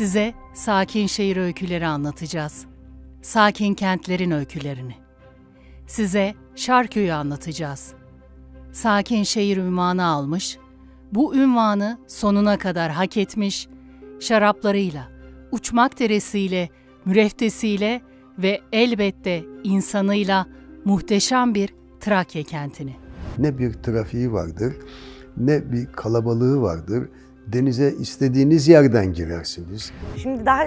Size sakin şehir öyküleri anlatacağız. Sakin kentlerin öykülerini. Size Şarköy'ü anlatacağız. Sakin şehir ünvanı almış, bu ünvanı sonuna kadar hak etmiş, şaraplarıyla, Uçmakderesiyle, Müreftesiyle ve elbette insanıyla muhteşem bir Trakya kentini. Ne bir trafiği vardır, ne bir kalabalığı vardır. Denize istediğiniz yerden girersiniz. Şimdi daha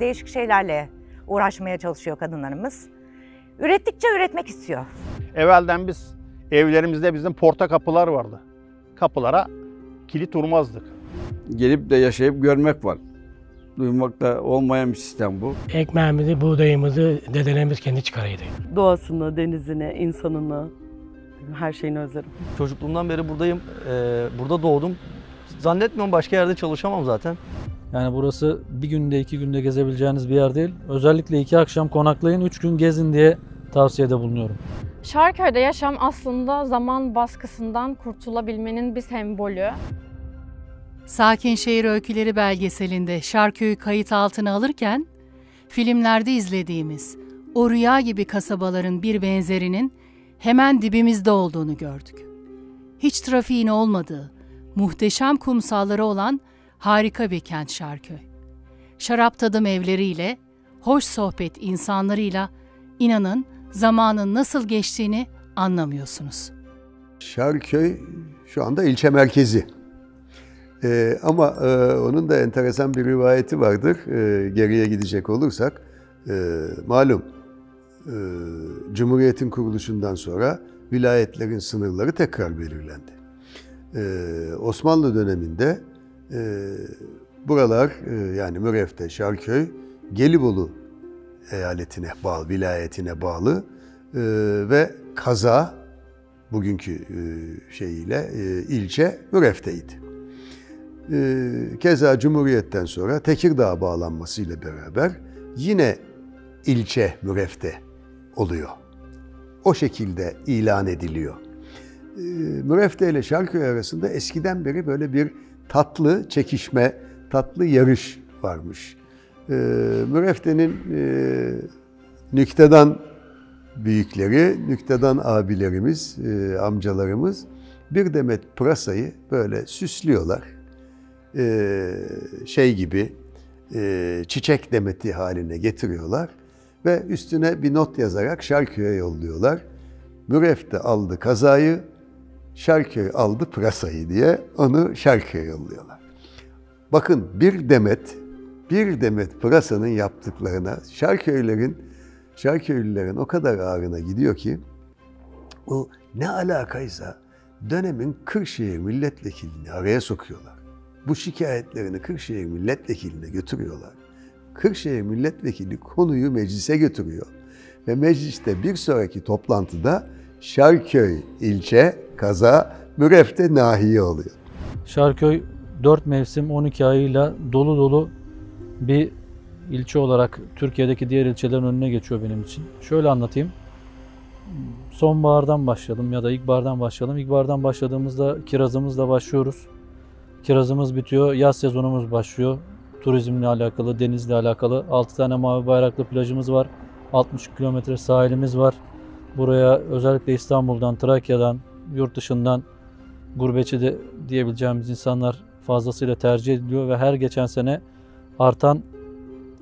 değişik şeylerle uğraşmaya çalışıyor kadınlarımız. Ürettikçe üretmek istiyor. Evvelden biz evlerimizde bizim porta kapılar vardı. Kapılara kilit vurmazdık. Gelip de yaşayıp görmek var. Duymakta olmayan bir sistem bu. Ekmeğimizi, buğdayımızı dedelerimiz kendi çıkarıydı. Doğasını, denizini, insanını, her şeyini özlerim. Çocukluğumdan beri buradayım, burada doğdum. Zannetmiyorum başka yerde çalışamam zaten. Yani burası bir günde, iki günde gezebileceğiniz bir yer değil. Özellikle 2 akşam konaklayın, 3 gün gezin diye tavsiyede bulunuyorum. Şarköy'de yaşam aslında zaman baskısından kurtulabilmenin bir sembolü. Sakin Şehir Öyküleri belgeselinde Şarköy'ü kayıt altına alırken, filmlerde izlediğimiz o rüya gibi kasabaların bir benzerinin hemen dibimizde olduğunu gördük. Hiç trafiğin olmadığı, muhteşem kumsalları olan harika bir kent Şarköy. Şarap tadım evleriyle, hoş sohbet insanlarıyla inanın zamanın nasıl geçtiğini anlamıyorsunuz. Şarköy şu anda ilçe merkezi. Ama onun da enteresan bir rivayeti vardır. Geriye gidecek olursak, malum Cumhuriyet'in kuruluşundan sonra vilayetlerin sınırları tekrar belirlendi. Osmanlı döneminde buralar yani Mürefte, Şarköy, Gelibolu eyaletine bağlı, vilayetine bağlı ve kaza bugünkü şeyiyle ilçe Mürefte'ydi. Keza Cumhuriyet'ten sonra Tekirdağ bağlanmasıyla beraber yine ilçe Mürefte oluyor. O şekilde ilan ediliyor. Mürefte ile Şarköy arasında eskiden beri böyle bir tatlı çekişme, tatlı yarış varmış. Mürefte'nin nüktedan büyükleri, nüktedan abilerimiz, amcalarımız bir demet pırasayı böyle süslüyorlar. Şey gibi çiçek demeti haline getiriyorlar ve üstüne bir not yazarak Şarköy'e yolluyorlar. Mürefte aldı kazayı, Şarköy aldı pırasayı diye onu Şarköy'e yolluyorlar. Bakın bir demet pırasanın yaptıklarına Şarköylülerin o kadar ağrına gidiyor ki o ne alakaysa dönemin Kırşehir milletvekilini araya sokuyorlar. Bu şikayetlerini Kırşehir milletvekiline götürüyorlar. Kırşehir milletvekili konuyu meclise götürüyor. Ve mecliste bir sonraki toplantıda Şarköy ilçe, kaza, Mürefte nahiye oluyor. Şarköy 4 mevsim 12 ayıyla dolu dolu bir ilçe olarak Türkiye'deki diğer ilçelerin önüne geçiyor benim için. Şöyle anlatayım. Sonbahardan başladım ya da ilkbahardan başladım. İlkbahardan başladığımızda kirazımızla başlıyoruz. Kirazımız bitiyor, yaz sezonumuz başlıyor. Turizmle alakalı, denizle alakalı 6 tane mavi bayraklı plajımız var. 60 kilometre sahilimiz var. Buraya özellikle İstanbul'dan, Trakya'dan, yurt dışından gurbetçi de diyebileceğimiz insanlar fazlasıyla tercih ediliyor ve her geçen sene artan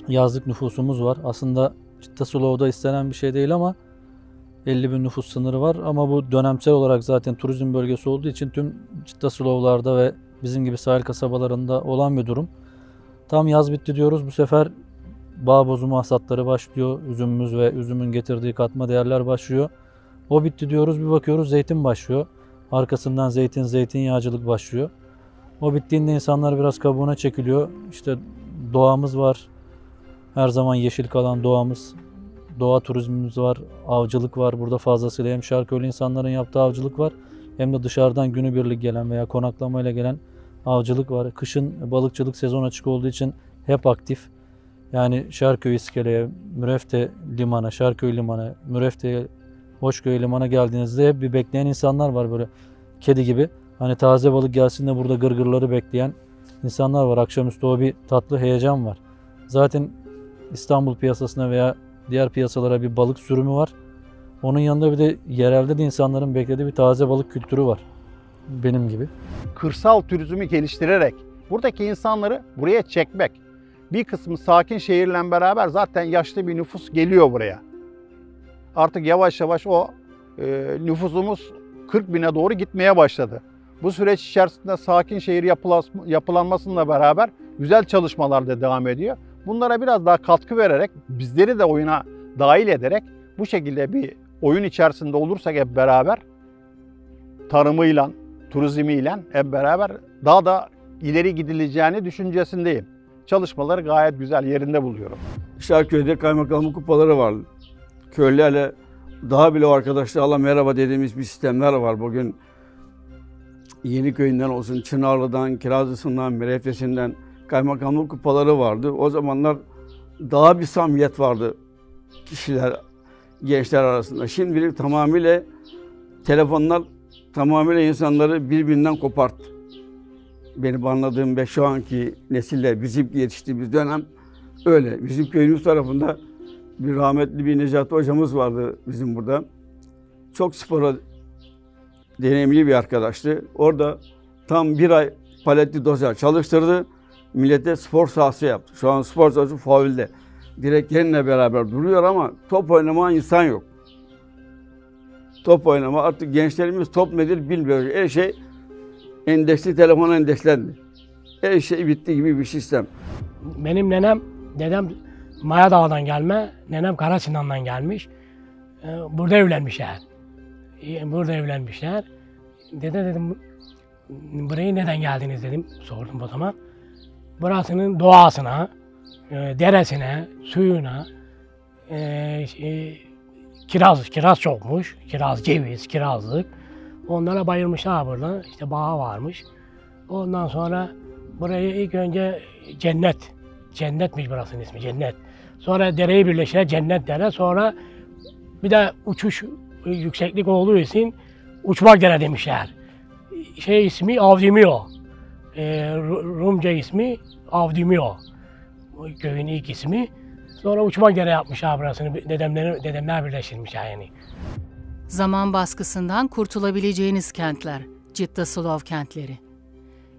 yazlık nüfusumuz var. Aslında Cittaslov'da istenen bir şey değil ama 50 bin nüfus sınırı var ama bu dönemsel olarak zaten turizm bölgesi olduğu için tüm Cittaslov'larda ve bizim gibi sahil kasabalarında olan bir durum. Tam yaz bitti diyoruz, bu sefer bağ bozumu hasatları başlıyor, üzümümüz ve üzümün getirdiği katma değerler başlıyor. O bitti diyoruz, bir bakıyoruz zeytin başlıyor. Arkasından zeytinyağcılık başlıyor. O bittiğinde insanlar biraz kabuğuna çekiliyor. İşte doğamız var, her zaman yeşil kalan doğamız. Doğa turizmimiz var, avcılık var. Burada fazlasıyla hem Şarköylü insanların yaptığı avcılık var, hem de dışarıdan günübirlik gelen veya konaklamayla gelen avcılık var. Kışın balıkçılık sezon açık olduğu için hep aktif. Yani Şarköy iskeleye, Mürefte limana, Şarköy limana, Mürefte Hoşköy limana geldiğinizde hep bir bekleyen insanlar var böyle kedi gibi. Hani taze balık gelsin de burada gırgırları bekleyen insanlar var. Akşamüstü o bir tatlı heyecan var. Zaten İstanbul piyasasına veya diğer piyasalara bir balık sürümü var. Onun yanında bir de yerelde de insanların beklediği bir taze balık kültürü var. Benim gibi. Kırsal turizmi geliştirerek buradaki insanları buraya çekmek. Bir kısmı sakin şehirle beraber zaten yaşlı bir nüfus geliyor buraya. Artık yavaş yavaş o nüfusumuz 40 bine doğru gitmeye başladı. Bu süreç içerisinde sakin şehir yapılanmasıyla beraber güzel çalışmalar da devam ediyor. Bunlara biraz daha katkı vererek, bizleri de oyuna dahil ederek bu şekilde bir oyun içerisinde olursak hep beraber, tarımıyla, turizmiyle hep beraber daha da ileri gidileceğini düşüncesindeyim. Çalışmaları gayet güzel, yerinde buluyorum. Şarköy'de kaymakamlık kupaları var. Köylerle daha bile o arkadaşlarla merhaba dediğimiz bir sistemler var. Bugün Yeniköy'ünden olsun, Çınarlı'dan, Kirazlısından, Merefesinden kaymakamlık kupaları vardı. O zamanlar daha bir samimiyet vardı kişiler, gençler arasında. Şimdi tamamıyla telefonlar tamamıyla insanları birbirinden koparttı. Benim anladığım ve şu anki nesiller, bizim yetiştiğimiz dönem öyle. Bizim köyümüz tarafında bir rahmetli bir Necati hocamız vardı bizim burada. Çok spora deneyimli bir arkadaştı. Orada tam bir ay paletli dosya çalıştırdı. Millete spor sahası yaptı. Şu an spor sahası faulde. Direklerinle beraber duruyor ama top oynamayan insan yok. Top oynama, artık gençlerimiz top nedir bilmiyor. Her şey endeksli, telefona endekslendi. Her şey bitti gibi bir sistem. Benim dedem Mayadağ'dan gelme, nenem Karasinan'dan gelmiş. Burada evlenmişler. Dede dedim, buraya neden geldiniz dedim, sordum o zaman. Burasının doğasına, deresine, suyuna, kiraz çokmuş, kiraz, ceviz, kirazlık. Onlara bayılmışlar burada, işte bağa varmış. Ondan sonra burayı ilk önce cennetmiş burasının ismi, cennet. Sonra dereyi birleştirerek cennet dere, sonra bir de uçuş yükseklik olduğu için Uçmakdere demişler. İsmi Avdimio, Rumca ismi Avdimio, köyün ilk ismi. Sonra Uçmakdere yapmışlar burasını, dedemler birleştirmişler yani. Zaman baskısından kurtulabileceğiniz kentler, Cittaslow kentleri.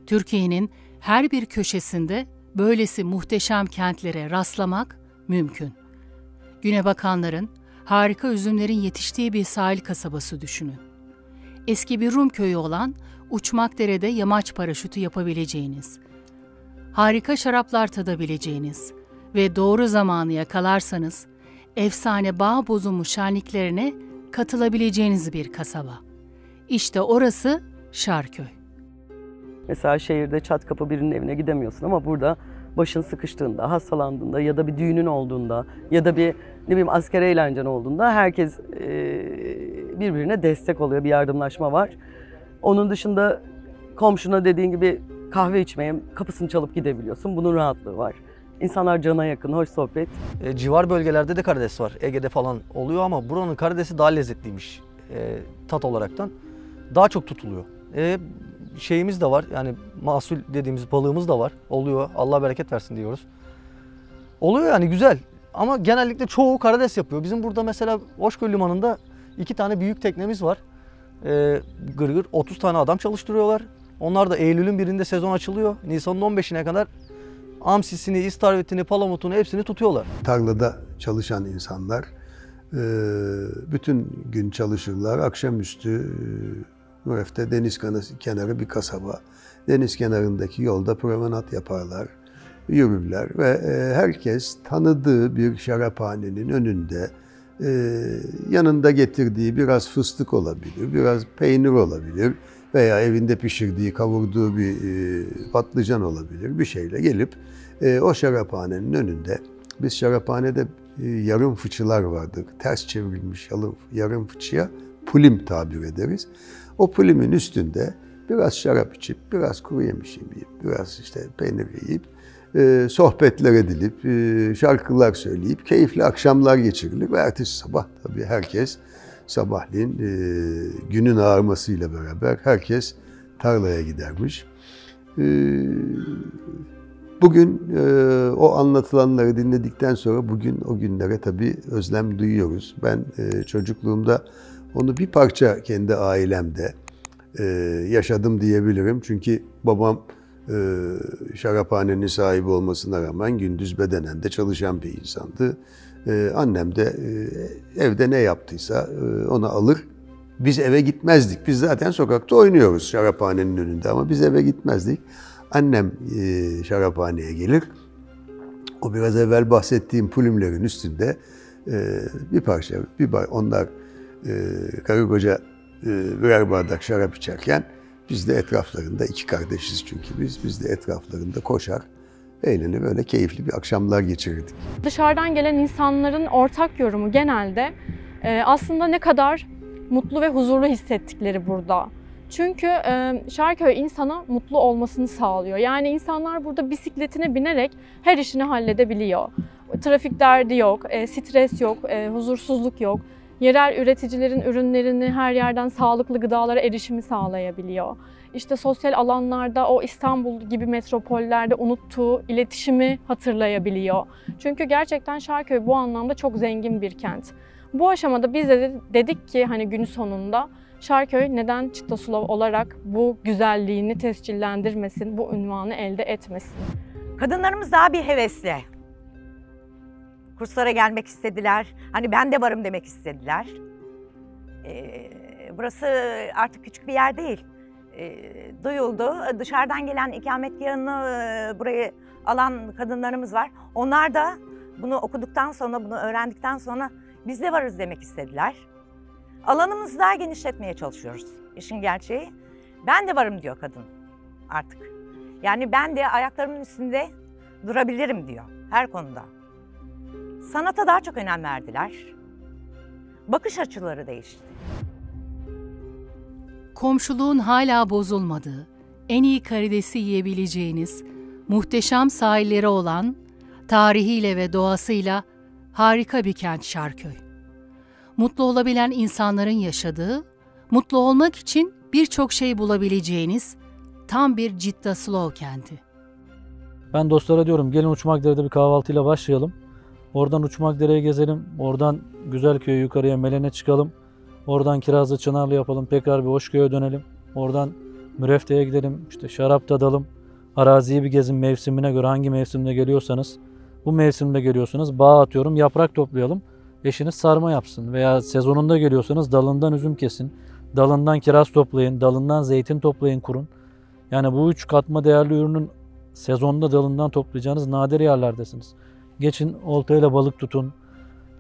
Türkiye'nin her bir köşesinde böylesi muhteşem kentlere rastlamak mümkün. Güne bakanların, harika üzümlerin yetiştiği bir sahil kasabası düşünün. Eski bir Rum köyü olan Uçmakdere'de yamaç paraşütü yapabileceğiniz, harika şaraplar tadabileceğiniz ve doğru zamanı yakalarsanız, efsane bağ bozumu şenliklerine katılabileceğiniz bir kasaba. İşte orası Şarköy. Mesela şehirde çat kapı birinin evine gidemiyorsun ama burada başın sıkıştığında, hastalandığında ya da bir düğünün olduğunda ya da bir asker eğlencen olduğunda herkes birbirine destek oluyor, bir yardımlaşma var. Onun dışında komşuna dediğin gibi kahve içmeye kapısını çalıp gidebiliyorsun, bunun rahatlığı var. İnsanlar cana yakın, hoş sohbet. Civar bölgelerde de karides var. Ege'de falan oluyor ama buranın karidesi daha lezzetliymiş tat olaraktan. Daha çok tutuluyor. Şeyimiz de var, yani mahsul dediğimiz balığımız da var. Oluyor, Allah bereket versin diyoruz. Oluyor yani, güzel. Ama genellikle çoğu karides yapıyor. Bizim burada mesela Hoşköy limanında 2 tane büyük teknemiz var. Gırgır 30 tane adam çalıştırıyorlar. Onlar da Eylül'ün 1'inde sezon açılıyor. Nisan'ın 15'ine kadar amsisini, istarvetini, palamutunu hepsini tutuyorlar. Tarlada çalışan insanlar bütün gün çalışırlar. Akşamüstü Mürefte deniz kenarı bir kasaba. Deniz kenarındaki yolda promenat yaparlar, yürürler ve herkes tanıdığı bir şaraphanenin önünde yanında getirdiği biraz fıstık olabilir, biraz peynir olabilir veya evinde pişirdiği, kavurduğu bir patlıcan olabilir, bir şeyle gelip o şaraphanenin önünde, biz şaraphanede yarım fıçılar vardır, ters çevrilmiş yarım fıçıya pulim tabir ederiz. O pulimin üstünde biraz şarap içip, biraz kuru yemiş yiyip, biraz işte peynir yiyip, sohbetler edilip, şarkılar söyleyip, keyifli akşamlar geçirilir ve ertesi sabah tabii herkes sabahleyin günün ağarmasıyla beraber herkes tarlaya gidermiş. Bugün o anlatılanları dinledikten sonra bugün o günlere tabii özlem duyuyoruz. Ben çocukluğumda onu bir parça kendi ailemde yaşadım diyebilirim. Çünkü babam şaraphanenin sahibi olmasına rağmen gündüz bedenen de çalışan bir insandı. Annem de evde ne yaptıysa onu alır. Biz eve gitmezdik. Biz zaten sokakta oynuyoruz şaraphanenin önünde ama biz eve gitmezdik. Annem şaraphaneye gelir. O biraz evvel bahsettiğim pulümlerin üstünde onlar karı koca birer bardak şarap içerken biz de etraflarında, iki kardeşiz çünkü biz de etraflarında koşar, eğlenip böyle keyifli bir akşamlar geçirirdik. Dışarıdan gelen insanların ortak yorumu genelde aslında ne kadar mutlu ve huzurlu hissettikleri burada. Çünkü Şarköy insana mutlu olmasını sağlıyor. Yani insanlar burada bisikletine binerek her işini halledebiliyor. Trafik derdi yok, stres yok, huzursuzluk yok. Yerel üreticilerin ürünlerini her yerden sağlıklı gıdalara erişimi sağlayabiliyor. İşte sosyal alanlarda o İstanbul gibi metropollerde unuttuğu iletişimi hatırlayabiliyor. Çünkü gerçekten Şarköy bu anlamda çok zengin bir kent. Bu aşamada biz de dedik ki hani günün sonunda Şarköy neden Cittaslow olarak bu güzelliğini tescillendirmesin, bu unvanı elde etmesin? Kadınlarımız daha bir hevesle kurslara gelmek istediler. Hani ben de varım demek istediler. Burası artık küçük bir yer değil. Duyuldu. Dışarıdan gelen ikametgahını burayı alan kadınlarımız var. Onlar da bunu okuduktan sonra, bunu öğrendikten sonra biz de varız demek istediler. Alanımızı daha genişletmeye çalışıyoruz. İşin gerçeği. Ben de varım diyor kadın artık. Yani ben de ayaklarımın üstünde durabilirim diyor her konuda. Sanata daha çok önem verdiler. Bakış açıları değişti. Komşuluğun hala bozulmadığı, en iyi karidesi yiyebileceğiniz, muhteşem sahilleri olan, tarihiyle ve doğasıyla harika bir kent Şarköy. Mutlu olabilen insanların yaşadığı, mutlu olmak için birçok şey bulabileceğiniz tam bir Cittaslow kenti. Ben dostlara diyorum gelin Uçmakdere'de bir kahvaltıyla başlayalım. Oradan Uçmakdere'ye gezelim, oradan Güzelköy'e yukarıya Melen'e çıkalım, oradan Kirazlı, Çınarlı yapalım, tekrar bir Hoşköy'e dönelim, oradan Mürefte'ye gidelim, işte şarap tadalım, araziyi bir gezin mevsimine göre hangi mevsimde geliyorsanız, bu mevsimde geliyorsanız bağ atıyorum, yaprak toplayalım, eşiniz sarma yapsın veya sezonunda geliyorsanız dalından üzüm kesin, dalından kiraz toplayın, dalından zeytin toplayın, kurun. Yani bu üç katma değerli ürünün sezonda dalından toplayacağınız nadir yerlerdesiniz. Geçin oltayla balık tutun,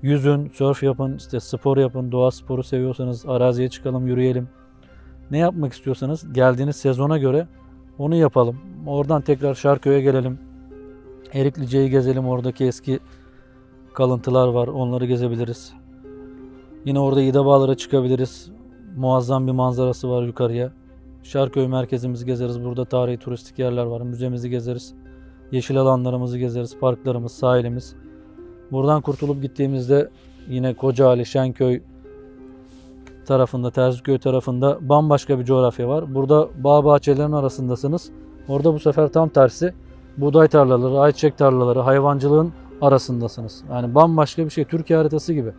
yüzün, sörf yapın, işte spor yapın, doğa sporu seviyorsanız araziye çıkalım, yürüyelim. Ne yapmak istiyorsanız geldiğiniz sezona göre onu yapalım. Oradan tekrar Şarköy'e gelelim, Eriklice'yi gezelim, oradaki eski kalıntılar var, onları gezebiliriz. Yine orada İde Bağlara çıkabiliriz, muazzam bir manzarası var yukarıya. Şarköy merkezimizi gezeriz, burada tarihi turistik yerler var, müzemizi gezeriz. Yeşil alanlarımızı gezeriz, parklarımız, sahilimiz. Buradan kurtulup gittiğimizde yine Kocaali, Şenköy tarafında, Terziköy tarafında bambaşka bir coğrafya var. Burada bağ bahçelerinin arasındasınız. Orada bu sefer tam tersi buğday tarlaları, ayçiçek tarlaları, hayvancılığın arasındasınız. Yani bambaşka bir şey, Türkiye haritası gibi.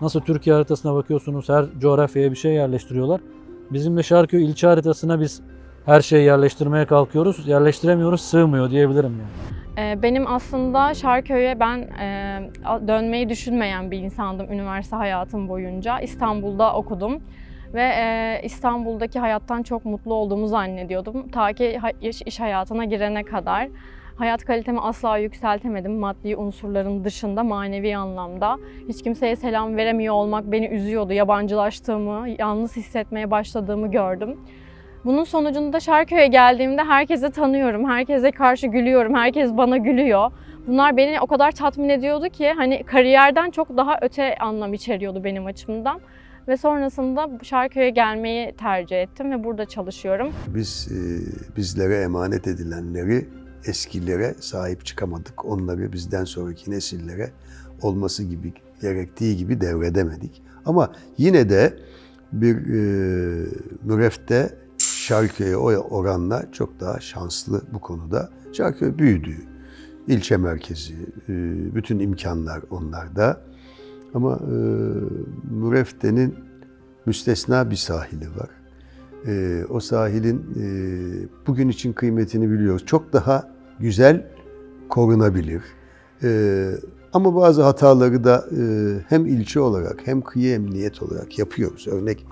Nasıl Türkiye haritasına bakıyorsunuz, her coğrafyaya bir şey yerleştiriyorlar. Bizim de Şarköy ilçe haritasına biz her şeyi yerleştirmeye kalkıyoruz, yerleştiremiyoruz, sığmıyor diyebilirim yani. Benim aslında Şarköy'e ben dönmeyi düşünmeyen bir insandım üniversite hayatım boyunca. İstanbul'da okudum ve İstanbul'daki hayattan çok mutlu olduğumu zannediyordum. Ta ki iş hayatına girene kadar. Hayat kalitemi asla yükseltemedim. Maddi unsurların dışında, manevi anlamda. Hiç kimseye selam veremiyor olmak beni üzüyordu. Yabancılaştığımı, yalnız hissetmeye başladığımı gördüm. Bunun sonucunda Şarköy'e geldiğimde herkese tanıyorum, herkese karşı gülüyorum, herkes bana gülüyor. Bunlar beni o kadar tatmin ediyordu ki hani kariyerden çok daha öte anlam içeriyordu benim açımdan. Ve sonrasında Şarköy'e gelmeyi tercih ettim ve burada çalışıyorum. Biz bizlere emanet edilenleri eskilere sahip çıkamadık. Onları bizden sonraki nesillere olması gibi gerektiği gibi devredemedik. Ama yine de bir Mürefte Şarköy'e oranla çok daha şanslı bu konuda. Şarköy büyüdü. İlçe merkezi, bütün imkanlar onlarda. Ama Mürefte'nin müstesna bir sahili var. O sahilin bugün için kıymetini biliyoruz. Çok daha güzel korunabilir. Ama bazı hataları da hem ilçe olarak hem kıyı emniyet olarak yapıyoruz. Örnek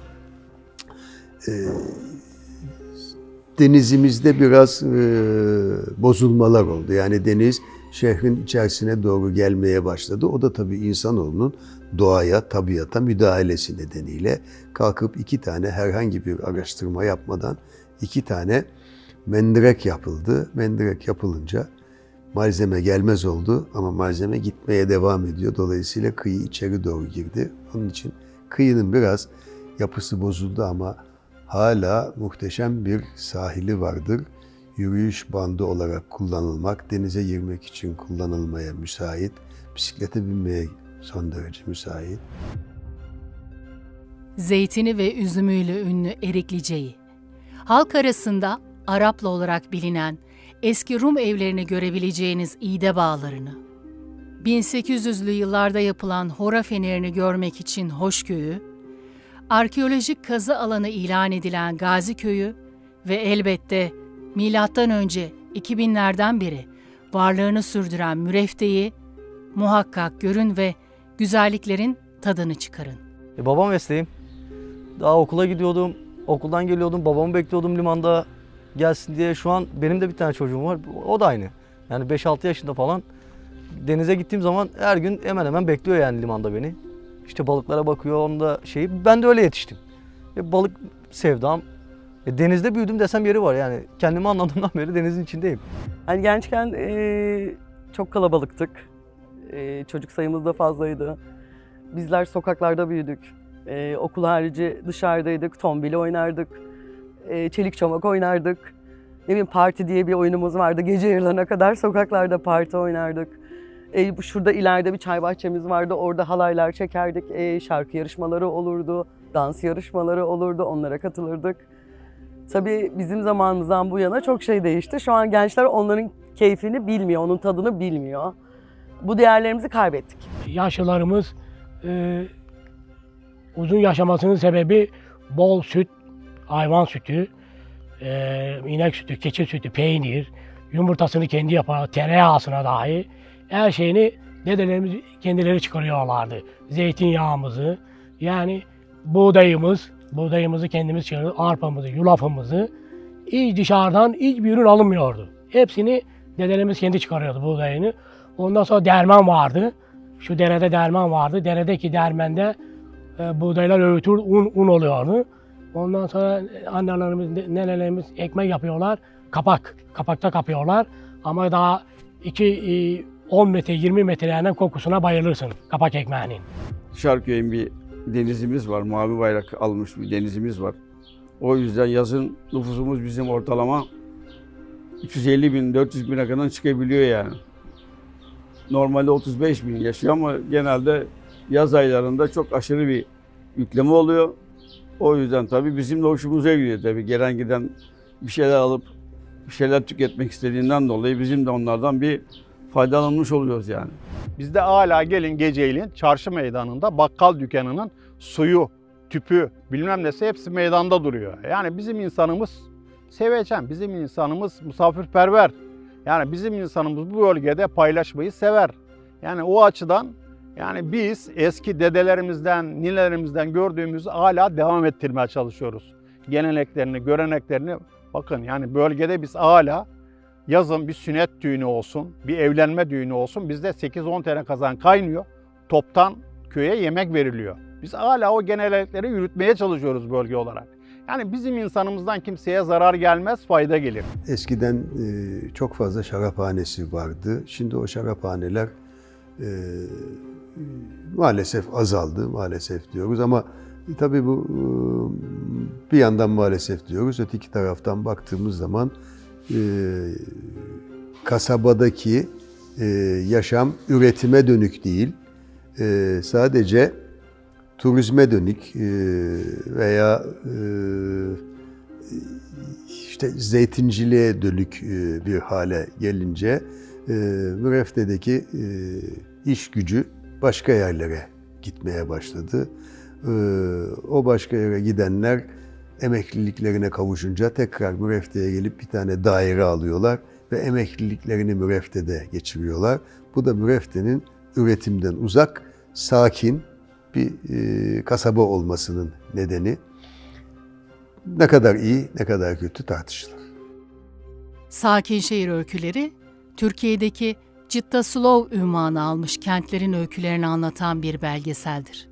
denizimizde biraz bozulmalar oldu. Yani deniz şehrin içerisine doğru gelmeye başladı. O da tabii insanoğlunun doğaya, tabiata müdahalesi nedeniyle kalkıp iki tane herhangi bir araştırma yapmadan iki tane mendirek yapıldı. Mendirek yapılınca malzeme gelmez oldu ama malzeme gitmeye devam ediyor. Dolayısıyla kıyı içeri doğru girdi. Onun için kıyının biraz yapısı bozuldu ama hala muhteşem bir sahili vardır. Yürüyüş bandı olarak kullanılmak, denize girmek için kullanılmaya müsait, bisiklete binmeye son derece müsait. Zeytini ve üzümüyle ünlü Eriklice'yi, halk arasında Araplı olarak bilinen eski Rum evlerini görebileceğiniz İde Bağlarını, 1800'lü yıllarda yapılan hora fenerini görmek için Hoşköy'ü, arkeolojik kazı alanı ilan edilen Gazi köyü ve elbette milattan önce 2000'lerden beri varlığını sürdüren Mürefte'yi muhakkak görün ve güzelliklerin tadını çıkarın. Babam mesleğim. Daha okula gidiyordum, okuldan geliyordum, babamı bekliyordum limanda gelsin diye. Şu an benim de bir tane çocuğum var, o da aynı. Yani 5-6 yaşında falan denize gittiğim zaman her gün hemen hemen bekliyor yani limanda beni. İşte balıklara bakıyor, onda şeyi. Ben de öyle yetiştim. Balık sevdam. Denizde büyüdüm desem yeri var yani. Kendimi anladığımdan beri denizin içindeyim. Yani gençken çok kalabalıktık. Çocuk sayımız da fazlaydı. Bizler sokaklarda büyüdük. Okul harici dışarıdaydık. Tombili oynardık. Çelik çomak oynardık. Ne bileyim, parti diye bir oyunumuz vardı. Gece yarılarına kadar sokaklarda parti oynardık. Şurada ileride bir çay bahçemiz vardı. Orada halaylar çekerdik. Şarkı yarışmaları olurdu. Dans yarışmaları olurdu. Onlara katılırdık. Tabii bizim zamanımızdan bu yana çok şey değişti. Şu an gençler onların keyfini bilmiyor, onun tadını bilmiyor. Bu değerlerimizi kaybettik. Yaşlılarımız uzun yaşamasının sebebi bol süt, hayvan sütü, inek sütü, keçi sütü, peynir, yumurtasını kendi yapar, tereyağısına dahi. Her şeyini dedelerimiz kendileri çıkarıyorlardı. Zeytinyağımızı, yani buğdayımızı kendimiz çıkarıyoruz, arpamızı, yulafımızı. Hiç dışarıdan hiçbir ürün alınmıyordu. Hepsini dedelerimiz kendi çıkarıyordu, buğdayını. Ondan sonra derman vardı. Şu derede derman vardı. Deredeki dermende buğdaylar öğütür, un oluyordu. Ondan sonra annelerimiz, nenelerimiz ekmek yapıyorlar. Kapakta kapıyorlar. Ama daha 10 metre, 20 metrelerden kokusuna bayılırsın kapak ekmeğinin. Şarköy'ün bir denizimiz var, mavi bayrak almış bir denizimiz var. O yüzden yazın nüfusumuz bizim ortalama 350.000-400.000'e kadar çıkabiliyor yani. Normalde 35.000 yaşıyor ama genelde yaz aylarında çok aşırı bir yükleme oluyor. O yüzden tabii bizim de hoşumuza gidiyor tabii. Gelen giden bir şeyler alıp bir şeyler tüketmek istediğinden dolayı bizim de onlardan bir faydalanmış oluyoruz yani. Bizde hala gelin geceyle çarşı meydanında bakkal dükkanının suyu, tüpü, bilmem nesi hepsi meydanda duruyor. Yani bizim insanımız sevecen, bizim insanımız misafirperver. Yani bizim insanımız bu bölgede paylaşmayı sever. Yani o açıdan yani biz eski dedelerimizden, ninelerimizden gördüğümüzü hala devam ettirmeye çalışıyoruz. Geleneklerini, göreneklerini bakın yani bölgede biz hala yazın bir sünnet düğünü olsun, bir evlenme düğünü olsun. Bizde 8-10 tane kazan kaynıyor. Toptan köye yemek veriliyor. Biz hala o gelenekleri yürütmeye çalışıyoruz bölge olarak. Yani bizim insanımızdan kimseye zarar gelmez, fayda gelir. Eskiden çok fazla şaraphanesi vardı. Şimdi o şaraphaneler maalesef azaldı. Maalesef diyoruz ama tabii bu bir yandan maalesef diyoruz. Öteki taraftan baktığımız zaman kasabadaki yaşam üretime dönük değil, sadece turizme dönük veya işte zeytinciliğe dönük bir hale gelince Mürefte'deki iş gücü başka yerlere gitmeye başladı. O başka yere gidenler emekliliklerine kavuşunca tekrar Mürefte'ye gelip bir tane daire alıyorlar ve emekliliklerini Mürefte'de geçiriyorlar. Bu da Mürefte'nin üretimden uzak, sakin bir kasaba olmasının nedeni. Ne kadar iyi, ne kadar kötü tartışılır. Sakin Şehir Öyküleri, Türkiye'deki Cittaslow ünvanı almış kentlerin öykülerini anlatan bir belgeseldir.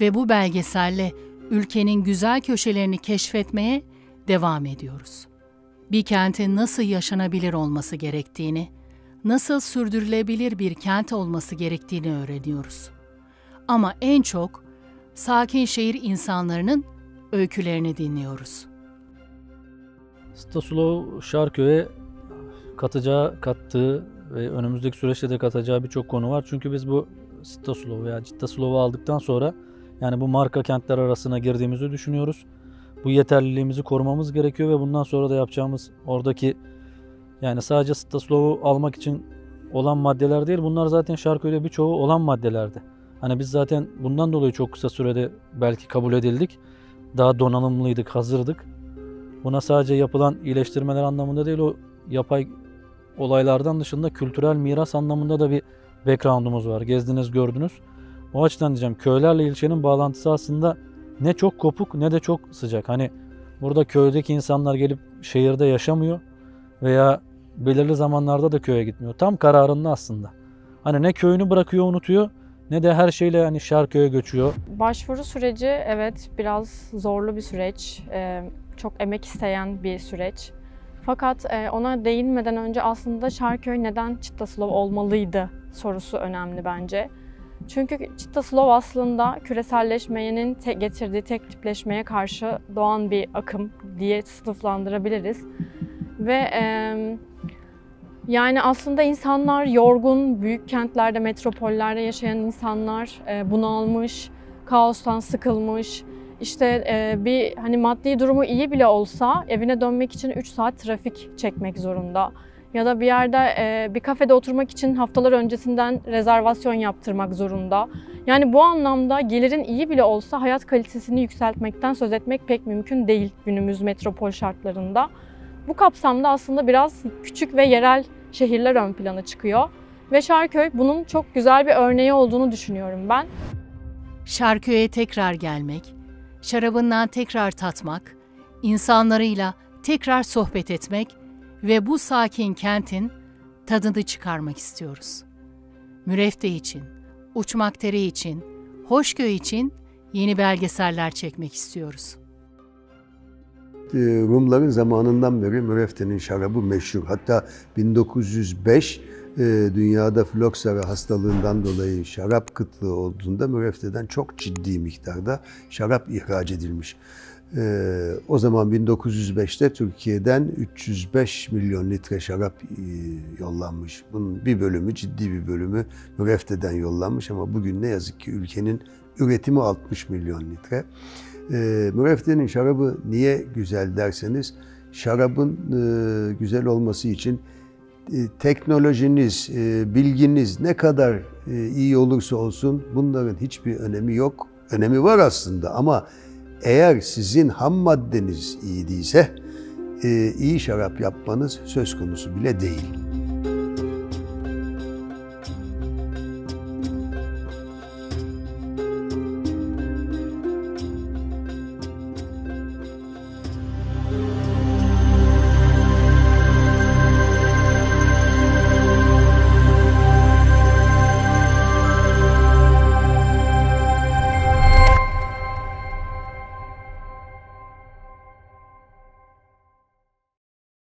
Ve bu belgeselle ülkenin güzel köşelerini keşfetmeye devam ediyoruz. Bir kentin nasıl yaşanabilir olması gerektiğini, nasıl sürdürülebilir bir kent olması gerektiğini öğreniyoruz. Ama en çok sakin şehir insanlarının öykülerini dinliyoruz. Cittaslow, Şarköy'e kattığı ve önümüzdeki süreçte de katacağı birçok konu var. Çünkü biz bu Cittaslow veya Cittasslow'u aldıktan sonra yani bu marka kentler arasına girdiğimizi düşünüyoruz. Bu yeterliliğimizi korumamız gerekiyor ve bundan sonra da yapacağımız oradaki yani sadece Cittasslow'u almak için olan maddeler değil. Bunlar zaten Şarköy'de birçoğu olan maddelerdi. Hani biz zaten bundan dolayı çok kısa sürede belki kabul edildik. Daha donanımlıydık, hazırdık. Buna sadece yapılan iyileştirmeler anlamında değil, o yapay olaylardan dışında kültürel miras anlamında da bir background'umuz var. Gezdiniz, gördünüz. O açıdan diyeceğim, köylerle ilçenin bağlantısı aslında ne çok kopuk ne de çok sıcak. Hani burada köydeki insanlar gelip şehirde yaşamıyor veya belirli zamanlarda da köye gitmiyor. Tam kararında aslında. Hani ne köyünü bırakıyor, unutuyor, ne de her şeyle yani Şarköy'e göçüyor. Başvuru süreci evet biraz zorlu bir süreç. Çok emek isteyen bir süreç. Fakat ona değinmeden önce aslında Şarköy neden Cittaslow olmalıydı sorusu önemli bence. Çünkü Cittaslow aslında küreselleşmenin getirdiği tek tipleşmeye karşı doğan bir akım diye sınıflandırabiliriz. Ve yani aslında insanlar yorgun, büyük kentlerde, metropollerde yaşayan insanlar bunalmış, kaostan sıkılmış. İşte bir hani maddi durumu iyi bile olsa evine dönmek için 3 saat trafik çekmek zorunda. Ya da bir yerde bir kafede oturmak için haftalar öncesinden rezervasyon yaptırmak zorunda. Yani bu anlamda gelirin iyi bile olsa hayat kalitesini yükseltmekten söz etmek pek mümkün değil günümüz metropol şartlarında. Bu kapsamda aslında biraz küçük ve yerel şehirler ön plana çıkıyor. Ve Şarköy bunun çok güzel bir örneği olduğunu düşünüyorum ben. Şarköy'e tekrar gelmek, şarabından tekrar tatmak, insanlarıyla tekrar sohbet etmek ve bu sakin kentin tadını çıkarmak istiyoruz. Mürefte için, Uçmakdere için, Hoşköy için yeni belgeseller çekmek istiyoruz. Rumların zamanından beri Mürefte'nin şarabı meşhur. Hatta 1905 dünyada floksera hastalığından dolayı şarap kıtlığı olduğunda Mürefte'den çok ciddi miktarda şarap ihraç edilmiş. O zaman 1905'te Türkiye'den 305 milyon litre şarap yollanmış. Bunun bir bölümü, ciddi bir bölümü Mürefte'den yollanmış ama bugün ne yazık ki ülkenin üretimi 60 milyon litre. Mürefte'nin şarabı niye güzel derseniz, şarabın güzel olması için teknolojiniz, bilginiz ne kadar iyi olursa olsun bunların hiçbir önemi yok. Önemi var aslında ama eğer sizin ham maddeniz iyi değilse iyi şarap yapmanız söz konusu bile değil.